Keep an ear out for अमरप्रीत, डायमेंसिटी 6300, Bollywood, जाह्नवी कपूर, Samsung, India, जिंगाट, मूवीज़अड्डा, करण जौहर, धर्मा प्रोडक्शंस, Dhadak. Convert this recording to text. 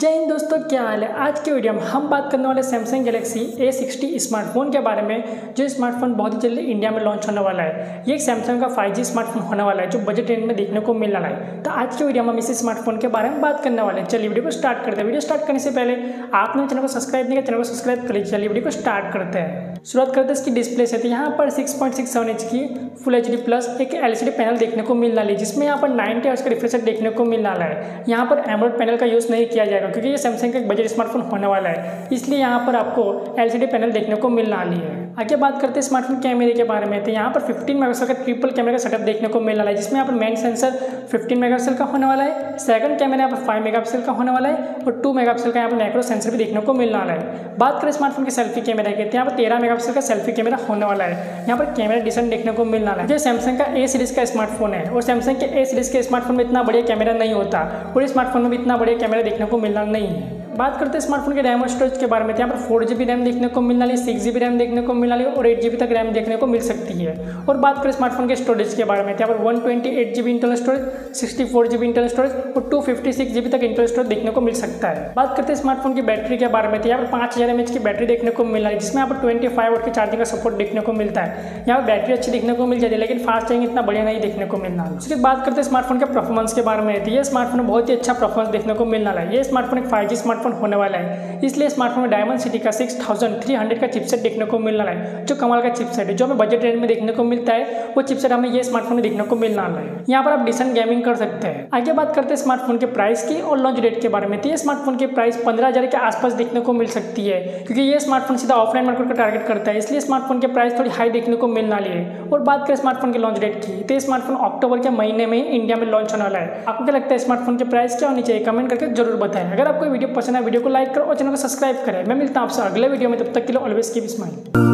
जय हिंद दोस्तों, क्या हाल है। आज के वीडियो में हम बात करने वाले सैमसंग गैलेक्सी A16 स्मार्टफोन के बारे में, जो स्मार्टफोन बहुत ही जल्दी इंडिया में लॉन्च होने वाला है। ये एक सैमसंग का 5G स्मार्टफोन होने वाला है जो बजट रेंज में देखने को मिलना है। तो आज के वीडियो में हम इस स्मार्टफोन के बारे में बात करने वाले हैं। चलिए वीडियो को स्टार्ट करते हैं। वीडियो स्टार्ट करने से पहले आपने चैनल को सब्सक्राइब नहीं किया, चैनल को सब्सक्राइब कर लीजिए। चलिए वीडियो को स्टार्ट करते हैं। शुरुआत करते हैं इसकी डिस्प्ले से। तो यहाँ पर 6.67 इंच की फुल HD+ एक LCD पैनल देखने को मिलने वाली है, जिसमें यहाँ पर 90 हर्ट्ज का रिफ्रेश रेट देखने को मिलने वाला है। यहाँ पर एमोलेड पैनल का यूज़ नहीं किया जाएगा क्योंकि ये सैमसंग का एक बजट स्मार्टफोन होने वाला है, इसलिए यहाँ पर आपको LCD पैनल देखने को मिलने वाली है। आगे बात करते हैं स्मार्टफोन कैमरे के बारे में। तो यहाँ पर 15 मेगापिक्सल का ट्रिपल कैमरा का सेटअप देखने को मिल रहा है, जिसमें यहाँ पर मेन सेंसर 15 मेगापिक्सल का होने वाला है, सेकंड कैमरा यहाँ पर 5 मेगापिक्सल का होने वाला है और 2 मेगापिक्सल का यहाँ पर मैक्रो सेंसर भी देखने को मिलने वाला है। बात करें स्मार्टफोन के सेल्फी कैमरा की, यहाँ पर 13 मेगापिक्सल का सेल्फी कैमरा होने वाला है। यहाँ पर कैमरा डिसेंट देखने को मिलने वाला है। ये सैमसंग का A सीरीज़ का स्मार्टफोन है और सैमसंग के A सीरीज़ के स्मार्टफोन में इतना बढ़िया कैमरा नहीं होता और इस स्मार्टफोन में भी इतना बढ़िया कैमरा देखने को मिलना नहीं है। बात करते हैं स्मार्टफोन के रैम और स्टोरेज के बारे में। यहाँ पर 4GB रैम देखने को मिलने वाली, 6GB रैम देखने को मिलने वाली और 8GB तक रैम देखने को मिल सकती है। और बात करें स्मार्टफोन के स्टोरेज के बारे में, यहाँ पर 128GB internal storage, 64GB internal storage और 256GB तक इंटरनल स्टोरेज देखने को मिल सकता है। बात करते हैं स्मार्टफोन की बैटरी के बारे में। यहाँ पर 5000 mAh की बैटरी देखने को मिल रही है, जिसमें यहाँ पर 25W के चार्जिंग का सपोर्ट देखने को मिलता है। यहाँ पर बैटरी अच्छी देखने को मिल जाती है, लेकिन फास्ट चार्जिंग इतना बढ़िया नहीं देखने को मिलना है। उसके बात करते हैं स्मार्टफोन के परफॉर्मेंस के बारे में। ये स्मार्टफोन बहुत ही अच्छा परफॉर्मेंस देखने को मिलने वाला है। ये स्मार्टफोन एक 5G स्मार्टफोन होने वाला है, इसलिए स्मार्टफोन में डायमेंसिटी का 6300 का चिपसेट देखने को मिलना है, जो कमाल का चिपसेट है, जो हमें बजट रेंज में देखने को मिलता है। वो चिपसेट हमें ये स्मार्टफोन में देखने को मिलना है। यहाँ पर आप डिसेंट गेमिंग कर सकते हैं। आगे बात करते हैं स्मार्टफोन के प्राइस की और लॉन्च डेट के बारे में। ये स्मार्टफोन की प्राइस 15,000 के आसपास देखने को मिल सकती है, क्योंकि ये स्मार्टफोन सीधा ऑफलाइन मार्केट को टारगेट करता है, इसलिए स्मार्टफोन की प्राइस थोड़ी हाई देखने को मिलने वाली है। और बात करें स्मार्टफोन के लॉन्च डेट की, तो ये स्मार्टफोन अक्टूबर के महीने में इंडिया में लॉन्च होने वाला है। आपको क्या लगता है स्मार्टफोन की प्राइस क्या होनी चाहिए, कमेंट करके जरूर बताएं। अगर आपको वीडियो पसंद है, वीडियो को लाइक करो और चैनल को सब्सक्राइब करें। मैं मिलता हूं आपसे अगले वीडियो में, तब तक के लिए ऑलवेज कीप स्माइल।